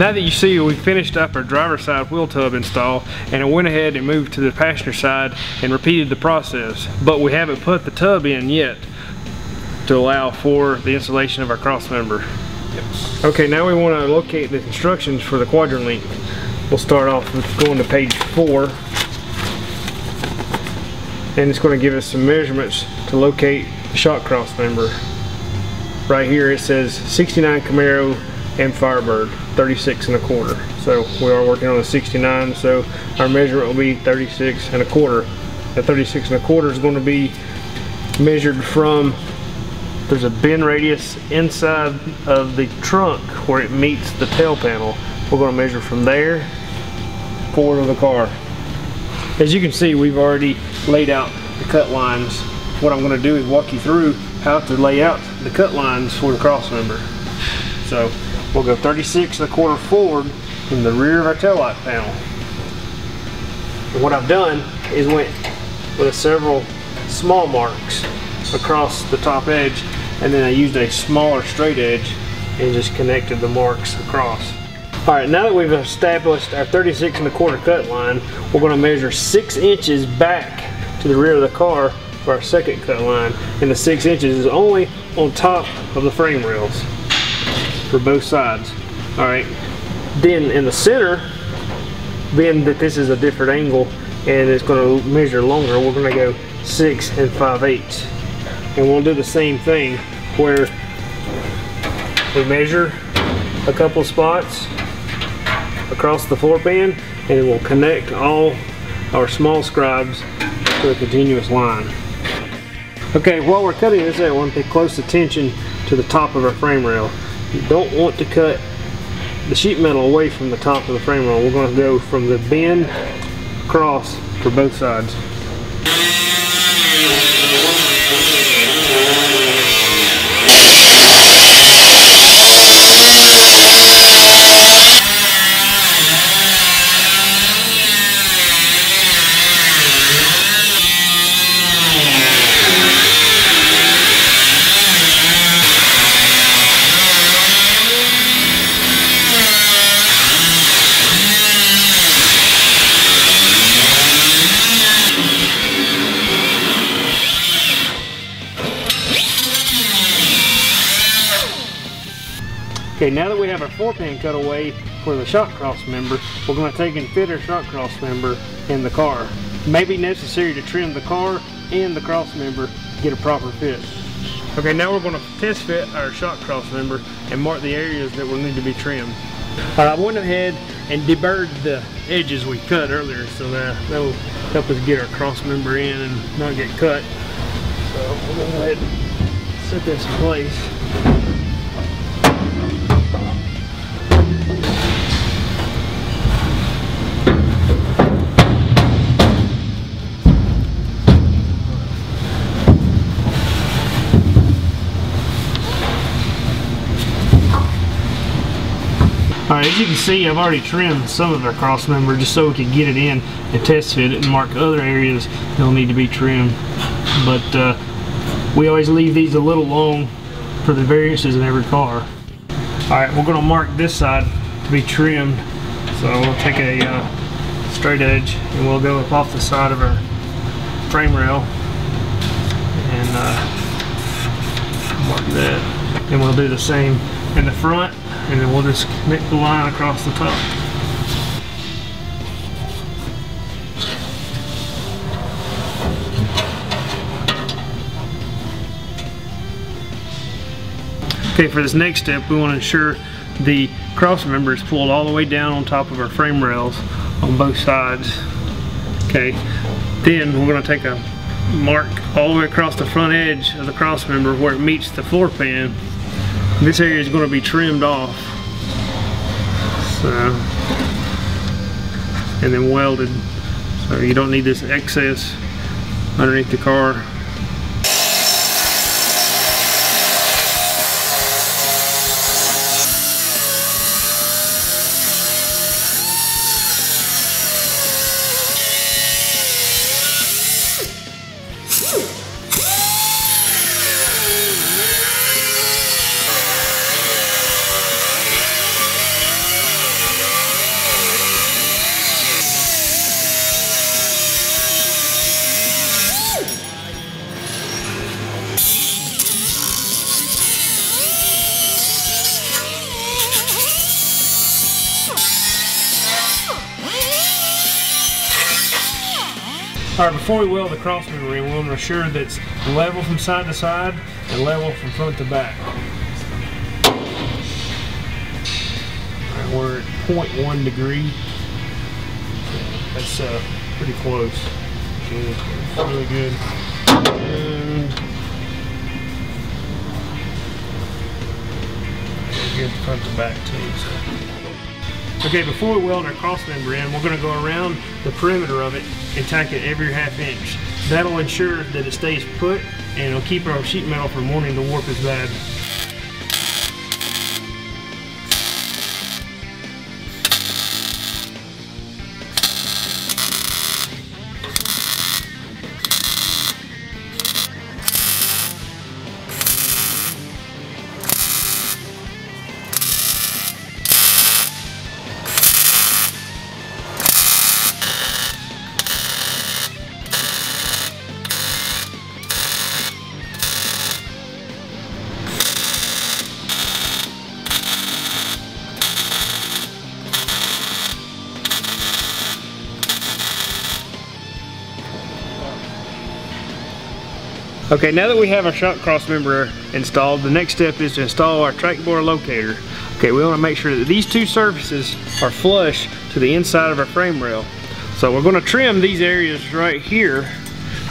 Now that you see, we finished up our driver's side wheel tub install, and I went ahead and moved to the passenger side and repeated the process, but we haven't put the tub in yet to allow for the installation of our cross member. Yes. Okay, now we want to locate the instructions for the QUADRALink. We'll start off with going to page 4, and it's going to give us some measurements to locate the shock cross member. Right here it says 69 Camaro and Firebird, 36 and a quarter. So we are working on a 69, so our measurement will be 36 and a quarter. The 36 and a quarter is going to be measured from, there's a bend radius inside of the trunk where it meets the tail panel. We're going to measure from there forward of the car. As you can see, we've already laid out the cut lines. What I'm going to do is walk you through how to lay out the cut lines for the cross member. So we'll go 36 and a quarter forward in the rear of our taillight panel. And what I've done is went with several small marks across the top edge, and then I used a smaller straight edge and just connected the marks across. All right, now that we've established our 36 and a quarter cut line, we're going to measure 6 inches back to the rear of the car for our second cut line, and the 6 inches is only on top of the frame rails for both sides. All right, then in the center, being that this is a different angle and it's going to measure longer, we're going to go 6 5/8, and we'll do the same thing where we measure a couple spots across the floor pan, and we'll connect all our small scribes to a continuous line. Okay, while we're cutting this out, I want to pay close attention to the top of our frame rail. You don't want to cut the sheet metal away from the top of the frame rail. We're going to go from the bend across for both sides. Okay, now that we have our four pin cut away for the shock cross member, we're going to take and fit our shock cross member in the car. It may be necessary to trim the car and the cross member to get a proper fit. Okay, now we're going to test fit our shock cross member and mark the areas that will need to be trimmed. All right, I went ahead and deburred the edges we cut earlier, so that'll help us get our cross member in and not get cut. So we're going to go ahead and set this in place. Alright, as you can see, I've already trimmed some of our cross member just so we could get it in and test fit it and mark other areas that'll need to be trimmed. But we always leave these a little long for the variances in every car. Alright, we're going to mark this side to be trimmed. So we'll take a straight edge and we'll go up off the side of our frame rail and mark that. And we'll do the same in the front, and then we'll just connect the line across the top. Okay, for this next step, we want to ensure the cross member is pulled all the way down on top of our frame rails on both sides. Okay, then we're going to take a mark all the way across the front edge of the cross member where it meets the floor pan. This area is going to be trimmed off, so, and then welded, so you don't need this excess underneath the car. Alright, before we weld the crossman ring, we want to ensure that it's level from side to side and level from front to back. Alright, we're at 0.1 degree. That's pretty close. Good. Really good. And good front to back too. So. Okay, before we weld our crossmember in, we're going to go around the perimeter of it and tack it every ½ inch. That'll ensure that it stays put and it'll keep our sheet metal from wanting to warp as bad. Okay, now that we have our shop cross member installed, the next step is to install our track bore locator. Okay, we want to make sure that these two surfaces are flush to the inside of our frame rail. So we're going to trim these areas right here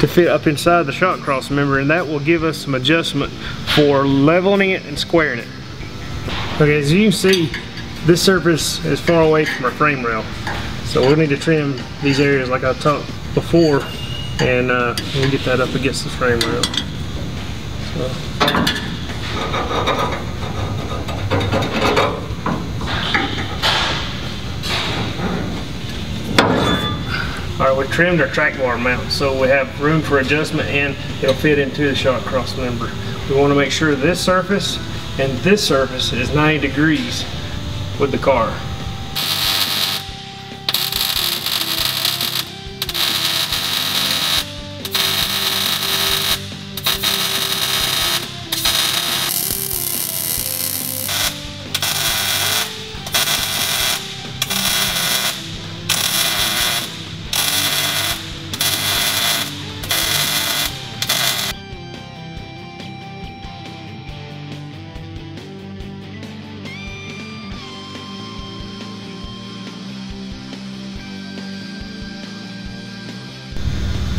to fit up inside the shop cross member, and that will give us some adjustment for leveling it and squaring it. Okay, as you can see, this surface is far away from our frame rail. So we'll need to trim these areas like I talked before, and we'll get that up against the frame rail. So. Alright, we trimmed our track bar mount so we have room for adjustment and it'll fit into the shot cross member. We want to make sure this surface and this surface is 90 degrees with the car.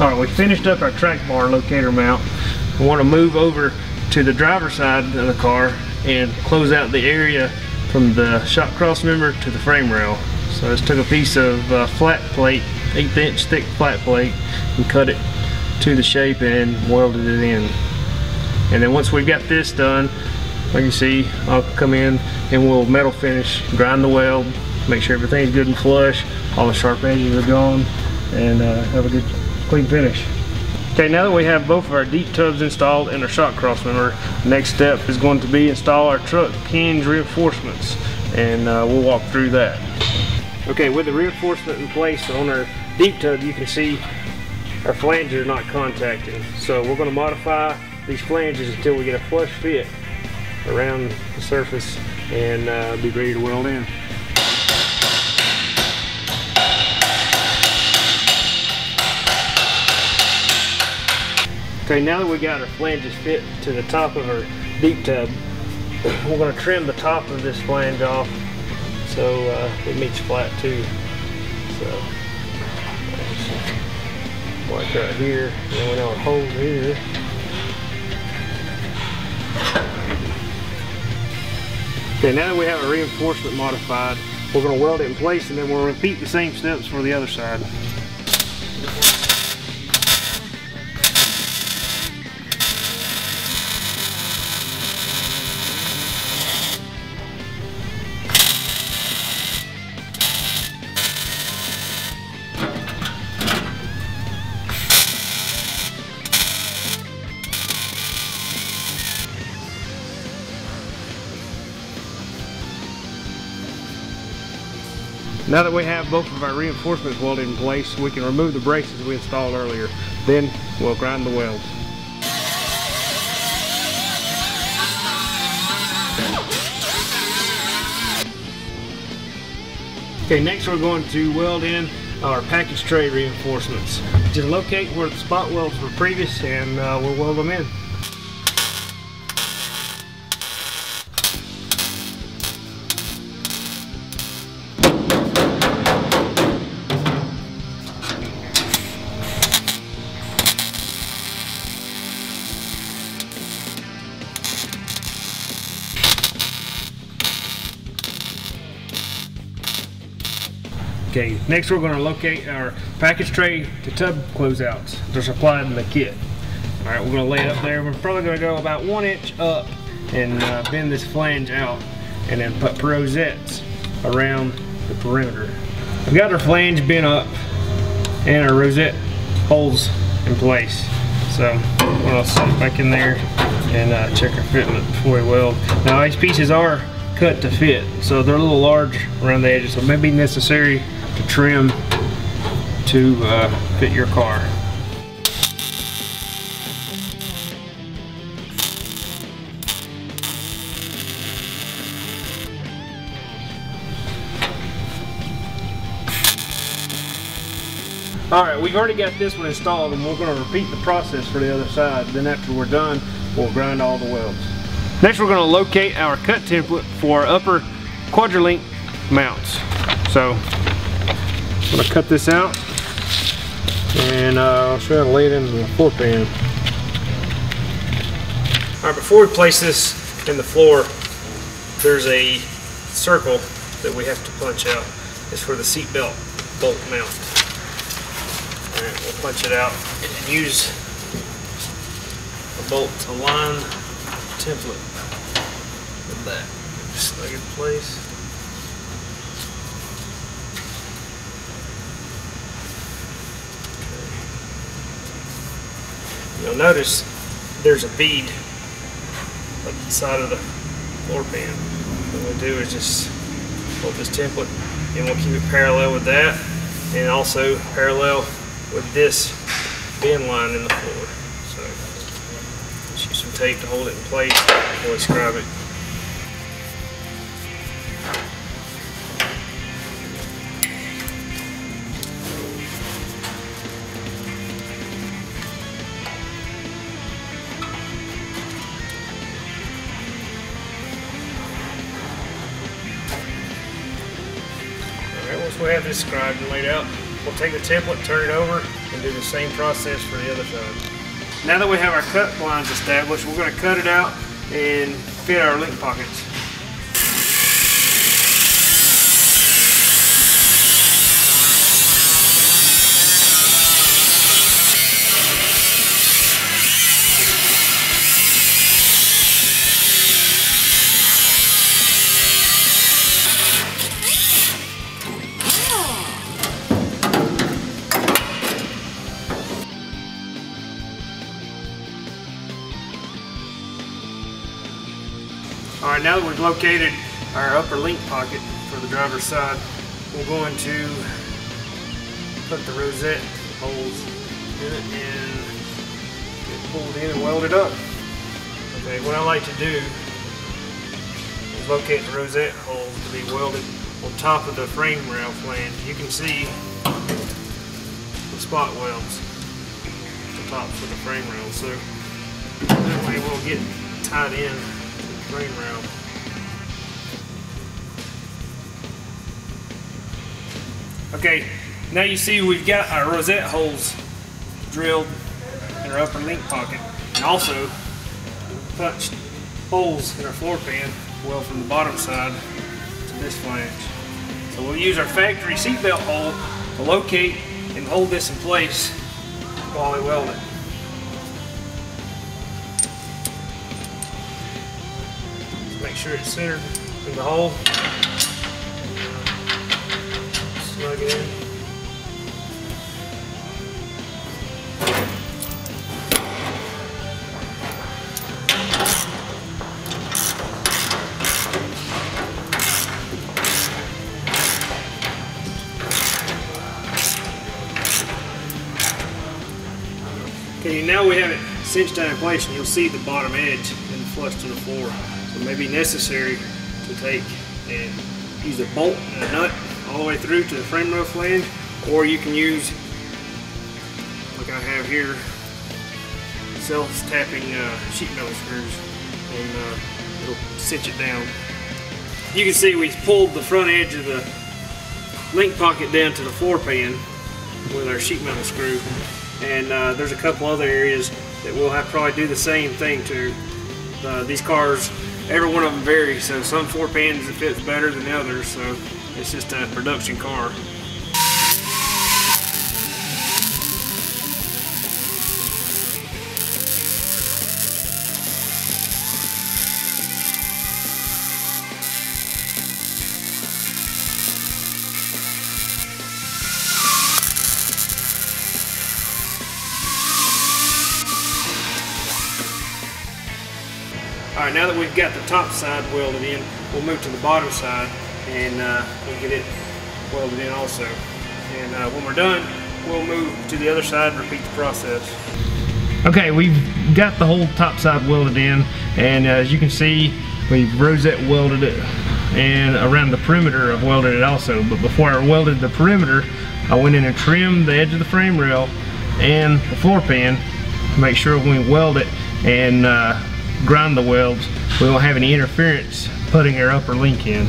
Alright, we finished up our track bar locator mount. We want to move over to the driver's side of the car and close out the area from the shop cross member to the frame rail. So I just took a piece of flat plate, 1/8 inch thick flat plate, and cut it to the shape and welded it in. And then once we've got this done, like you see, I'll come in and we'll metal finish, grind the weld, make sure everything's good and flush, all the sharp edges are gone, and have a good clean finish. Okay, now that we have both of our deep tubs installed and our shot cross member, the next step is going to be install our truck hinge reinforcements, and we'll walk through that. Okay, with the reinforcement in place on our deep tub, you can see our flanges are not contacting. So we're going to modify these flanges until we get a flush fit around the surface and be ready to weld in. Okay, now that we got our flanges fit to the top of our deep tub, we're going to trim the top of this flange off so it meets flat too. So, like right here, going out a hole here. Okay, now that we have our reinforcement modified, we're going to weld it in place, and then we'll repeat the same steps for the other side. Now that we have both of our reinforcements welded in place, we can remove the braces we installed earlier. Then we'll grind the welds. Okay, next we're going to weld in our package tray reinforcements. Just locate where the spot welds were previous and we'll weld them in. Okay, next we're going to locate our package tray to tub closeouts. They're supplied in the kit. Alright, we're going to lay it up there. We're probably going to go about 1 inch up and bend this flange out and then put rosettes around the perimeter. I've got our flange bent up and our rosette holes in place. So I'm going to sit back in there and check our fitment before we weld. Now these pieces are cut to fit, so they're a little large around the edges, so it may be necessary to trim to fit your car. Alright, we've already got this one installed and we're going to repeat the process for the other side. Then after we're done, we'll grind all the welds. Next we're going to locate our cut template for upper QUADRALink mounts. So I'm going to cut this out and I'll show you how to lay it into the floor pan. Alright, before we place this in the floor, there's a circle that we have to punch out. It's for the seat belt bolt mount. Alright, we'll punch it out and use a bolt to line the template. That snug in place. Okay. You'll notice there's a bead up the side of the floor pan. What we do is just hold this template and we'll keep it parallel with that and also parallel with this bend line in the floor. So let's use some tape to hold it in place before we scribe it. Once we have this scribed and laid out, we'll take the template, turn it over, and do the same process for the other side. Now that we have our cut lines established, we're going to cut it out and fit our link pockets. Alright, now that we've located our upper link pocket for the driver's side, we're going to put the rosette holes in it and get pulled in and welded up. Okay, what I like to do is locate the rosette holes to be welded on top of the frame rail flange. You can see the spot welds on top for the frame rail, so that way we'll get tied in. Frame rail. Okay, now you see we've got our rosette holes drilled in our upper link pocket and also punched holes in our floor pan, well, from the bottom side to this flange. So we'll use our factory seatbelt hole to locate and hold this in place while we weld it. Make sure it's centered in the hole. Snug it in. Okay, now we have it cinched down in place and you'll see the bottom edge and flush to the floor. So it may be necessary to take and use a bolt and a nut all the way through to the frame rail flange or you can use, like I have here, self-tapping sheet metal screws, and it'll cinch it down. You can see we've pulled the front edge of the link pocket down to the floor pan with our sheet metal screw, and there's a couple other areas that we'll have to probably do the same thing to. These cars, every one of them varies, so some floor pans it fits better than others, so it's just a production car. Alright, now that we've got the top side welded in, we'll move to the bottom side and we'll get it welded in also. And when we're done, we'll move to the other side and repeat the process. Okay, we've got the whole top side welded in, and as you can see, we've rosette welded it, and around the perimeter I've welded it also. But before I welded the perimeter, I went in and trimmed the edge of the frame rail and the floor pan to make sure when we weld it and grind the welds, we won't have any interference putting our upper link in.